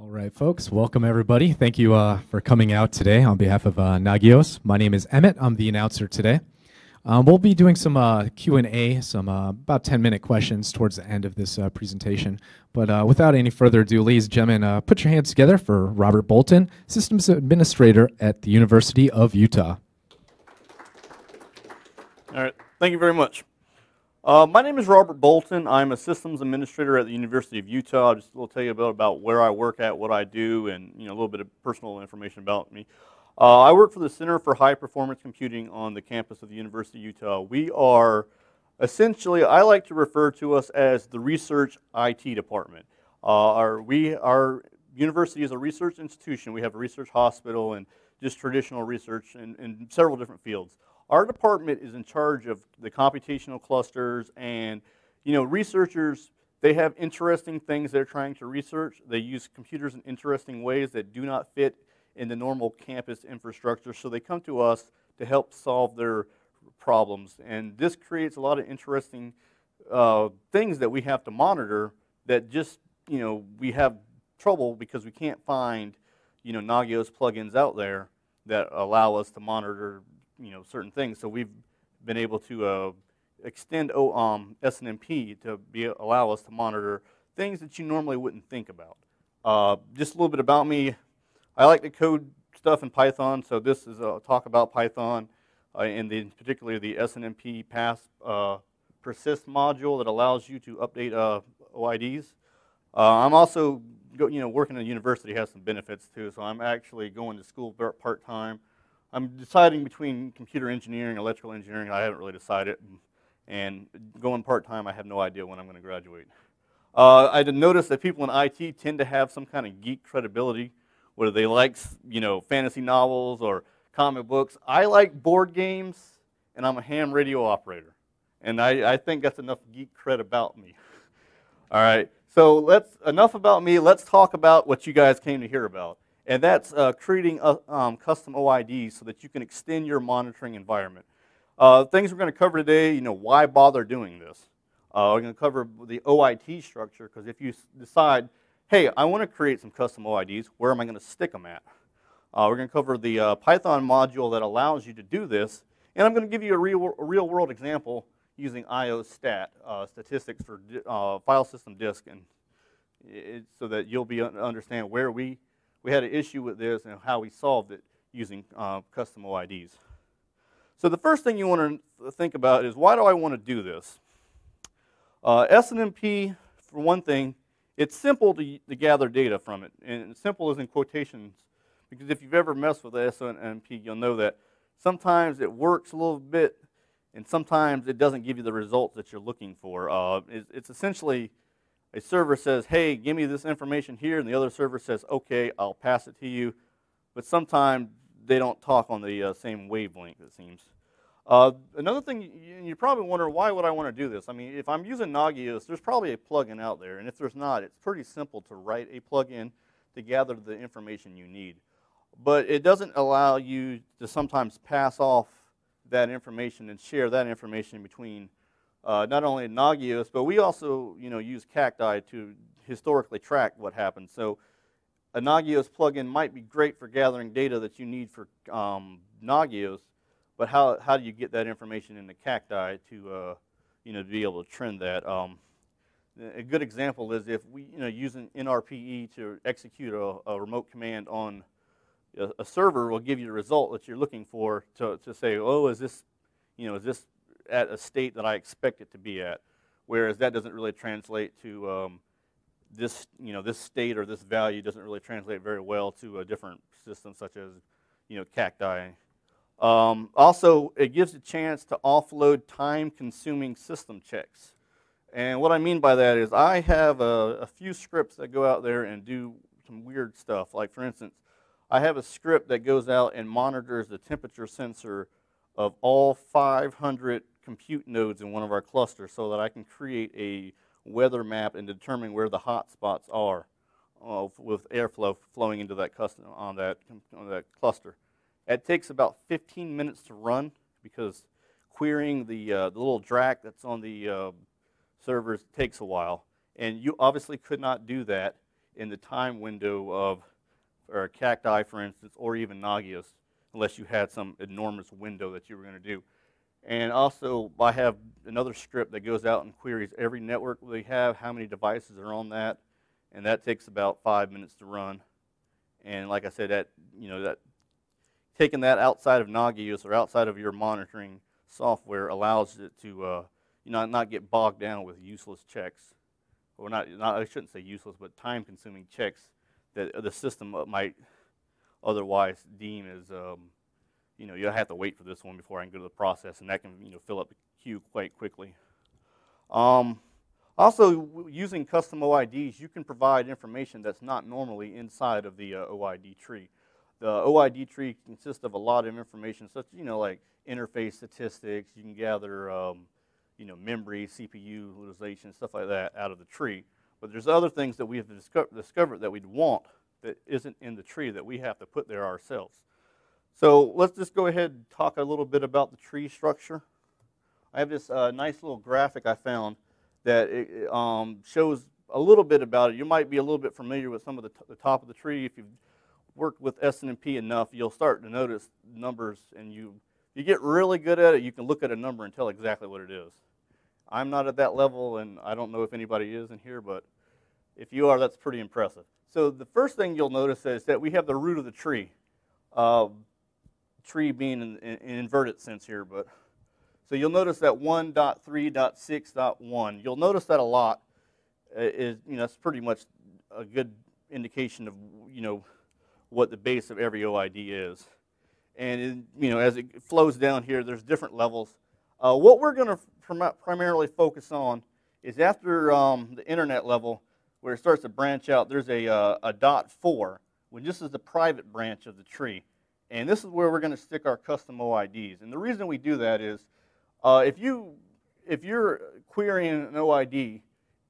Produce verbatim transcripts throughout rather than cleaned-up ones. All right, folks, welcome everybody. Thank you uh, for coming out today on behalf of uh, Nagios. My name is Emmett. I'm the announcer today. Um, we'll be doing some uh, Q and A, some uh, about ten minute questions towards the end of this uh, presentation. But uh, without any further ado, ladies and gentlemen, uh, put your hands together for Robert Bolton, Systems Administrator at the University of Utah. All right, thank you very much. Uh, my name is Robert Bolton. I'm a systems administrator at the University of Utah. I just will tell you about, about where I work at, what I do, and you know a little bit of personal information about me. Uh, I work for the Center for High Performance Computing on the campus of the University of Utah. We are essentially, I like to refer to us as the research I T department. Uh, our, we, our university is a research institution. We have a research hospital and just traditional research in, in several different fields. Our department is in charge of the computational clusters, and you know, researchers, they have interesting things they're trying to research. They use computers in interesting ways that do not fit in the normal campus infrastructure, so they come to us to help solve their problems. And this creates a lot of interesting uh, things that we have to monitor that just, you know, we have trouble because we can't find, you know, Nagios plugins out there that allow us to monitor you know, certain things. So we've been able to uh, extend O M S N M P to be, allow us to monitor things that you normally wouldn't think about. Uh, just a little bit about me. I like to code stuff in Python, so this is a talk about Python, uh, and the, particularly the S N M P pass uh, persist module that allows you to update uh, O I Ds. Uh, I'm also, go, you know, working at a university has some benefits too, so I'm actually going to school part-time. I'm deciding between computer engineering, electrical engineering. I haven't really decided, and going part-time, I have no idea when I'm going to graduate. Uh, I did notice that people in I T tend to have some kind of geek credibility, whether they like, you know, fantasy novels or comic books. I like board games, and I'm a ham radio operator, and I, I think that's enough geek cred about me. All right, so let's enough about me. Let's talk about what you guys came to hear about. And that's uh, creating a, um, custom O I Ds so that you can extend your monitoring environment. Uh, things we're going to cover today, you know, why bother doing this? Uh, we're going to cover the O I T structure, because if you decide, hey, I want to create some custom O I Ds, where am I going to stick them at? Uh, we're going to cover the uh, Python module that allows you to do this. And I'm going to give you a real, a real world example using I O stat, uh, statistics for uh, file system disk, and it, so that you'll be understand where we We had an issue with this and how we solved it using uh, custom O I Ds. So the first thing you want to think about is, why do I want to do this? Uh, S N M P, for one thing, it's simple to, to gather data from it. And simple is in quotations, because if you've ever messed with the S N M P, you'll know that sometimes it works a little bit, and sometimes it doesn't give you the results that you're looking for. Uh, it, it's essentially, a server says, hey, give me this information here, and the other server says, okay, I'll pass it to you. But sometimes they don't talk on the uh, same wavelength, it seems. Uh, another thing, you, you probably wonder, why would I want to do this? I mean, if I'm using Nagios, there's probably a plugin out there. And if there's not, it's pretty simple to write a plugin to gather the information you need. But it doesn't allow you to sometimes pass off that information and share that information between Uh, not only Nagios, but we also, you know, use Cacti to historically track what happens. So a Nagios plugin might be great for gathering data that you need for um, Nagios, but how, how do you get that information into Cacti to, uh, you know, to be able to trend that? Um, a good example is if we, you know, using N R P E to execute a, a remote command on a, a server will give you the result that you're looking for to, to say, oh, is this, you know, is this at a state that I expect it to be at, whereas that doesn't really translate to um, this, you know, this state or this value doesn't really translate very well to a different system such as, you know, Cacti. Um, also, it gives a chance to offload time-consuming system checks. And what I mean by that is I have a, a few scripts that go out there and do some weird stuff. Like, for instance, I have a script that goes out and monitors the temperature sensor of all five hundred compute nodes in one of our clusters so that I can create a weather map and determine where the hot spots are uh, with airflow flowing into that custom on that on that cluster. It takes about fifteen minutes to run because querying the, uh, the little D R A C that's on the uh, servers takes a while, and you obviously could not do that in the time window of or Cacti, for instance, or even Nagios, unless you had some enormous window that you were going to do. And also, I have another script that goes out and queries every network we have, how many devices are on that, and that takes about five minutes to run. And like I said, that you know that taking that outside of Nagios or outside of your monitoring software allows it to uh, you know not get bogged down with useless checks, or not, not I shouldn't say useless, but time-consuming checks that the system might otherwise deem as um, you know, you'll have to wait for this one before I can go to the process, and that can you know fill up the queue quite quickly. Um, also, using custom O I Ds, you can provide information that's not normally inside of the uh, O I D tree. The O I D tree consists of a lot of information, such you know like interface statistics. You can gather um, you know memory, C P U utilization, stuff like that out of the tree. But there's other things that we have discovered that we'd want that isn't in the tree that we have to put there ourselves. So let's just go ahead and talk a little bit about the tree structure. I have this uh, nice little graphic I found that it, um, shows a little bit about it. You might be a little bit familiar with some of the, t the top of the tree. If you've worked with S N M P enough, you'll start to notice numbers, and you, you get really good at it. You can look at a number and tell exactly what it is. I'm not at that level, and I don't know if anybody is in here, but if you are, that's pretty impressive. So the first thing you'll notice is that we have the root of the tree. Uh, tree being in an inverted sense here, but so you'll notice that one dot three dot six dot one. You'll notice that a lot is you know that's pretty much a good indication of you know what the base of every O I D is, and in, you know as it flows down here, there's different levels. Uh, what we're going to prim primarily focus on is after um, the internet level, where it starts to branch out. There's a uh, a dot four, which this is the private branch of the tree. And this is where we're going to stick our custom O I Ds. And the reason we do that is, uh, if you if you're querying an O I D,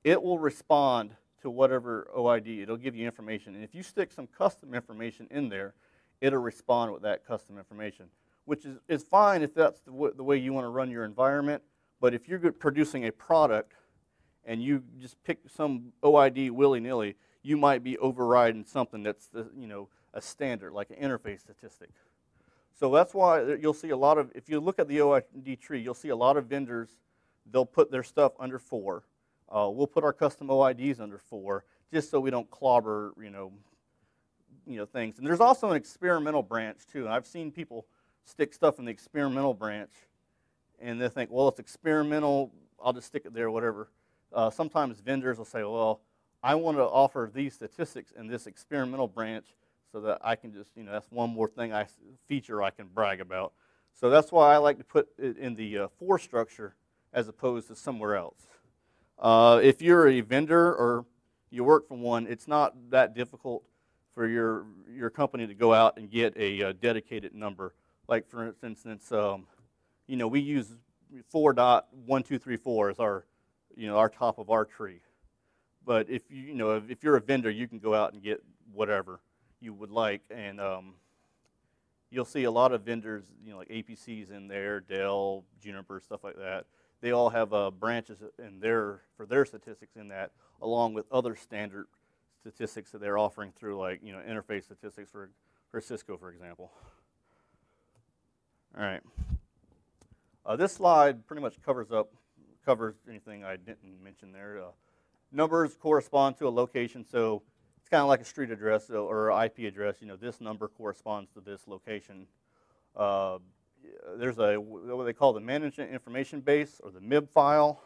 it will respond to whatever O I D. It'll give you information. And if you stick some custom information in there, it'll respond with that custom information, which is is fine if that's the, w the way you want to run your environment. But if you're producing a product and you just pick some O I D willy-nilly, you might be overriding something that's the, you know. a standard, like an interface statistic. So that's why you'll see a lot of, if you look at the O I D tree, you'll see a lot of vendors, they'll put their stuff under four. Uh, we'll put our custom O I Ds under four, just so we don't clobber, you know, you know, things. And there's also an experimental branch too. And I've seen people stick stuff in the experimental branch, and they think, well, it's experimental, I'll just stick it there, whatever. Uh, sometimes vendors will say, well, I want to offer these statistics in this experimental branch, so that I can just, you know, that's one more thing I feature I can brag about. So that's why I like to put it in the uh, for structure as opposed to somewhere else. Uh, if you're a vendor or you work for one, it's not that difficult for your your company to go out and get a uh, dedicated number. Like for instance, um, you know, we use four dot one two three four as our, you know, our top of our tree. But if you, you know, if you're a vendor, you can go out and get whatever you would like, and um, you'll see a lot of vendors, you know, like A P Cs in there, Dell, Juniper, stuff like that. They all have uh, branches in their for their statistics in that, along with other standard statistics that they're offering through, like you know, interface statistics for for Cisco, for example. All right, uh, this slide pretty much covers up covers anything I didn't mention there. Uh, numbers correspond to a location, so kind of like a street address or I P address, you know, this number corresponds to this location. Uh, there's a what they call the Management Information Base, or the M I B file.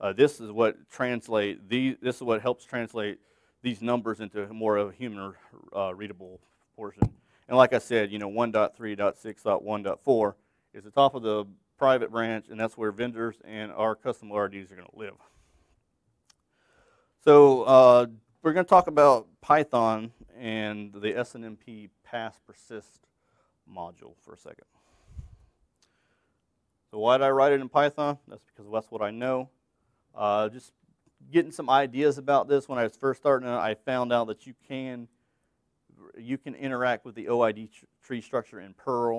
Uh, this is what translate the this is what helps translate these numbers into more of a human uh, readable portion. And like I said, you know, one dot three dot six dot one dot four is the top of the private branch, and that's where vendors and our custom O I Ds are going to live. So. Uh, We're going to talk about Python and the S N M P pass persist module for a second. So why did I write it in Python? That's because that's what I know. Uh, just getting some ideas about this. When I was first starting out, I found out that you can you can interact with the O I D tr tree structure in Perl.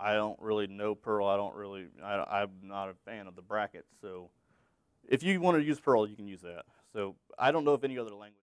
I don't really know Perl. I don't really. I, I'm not a fan of the brackets. So if you want to use Perl, you can use that. So I don't know if any other language.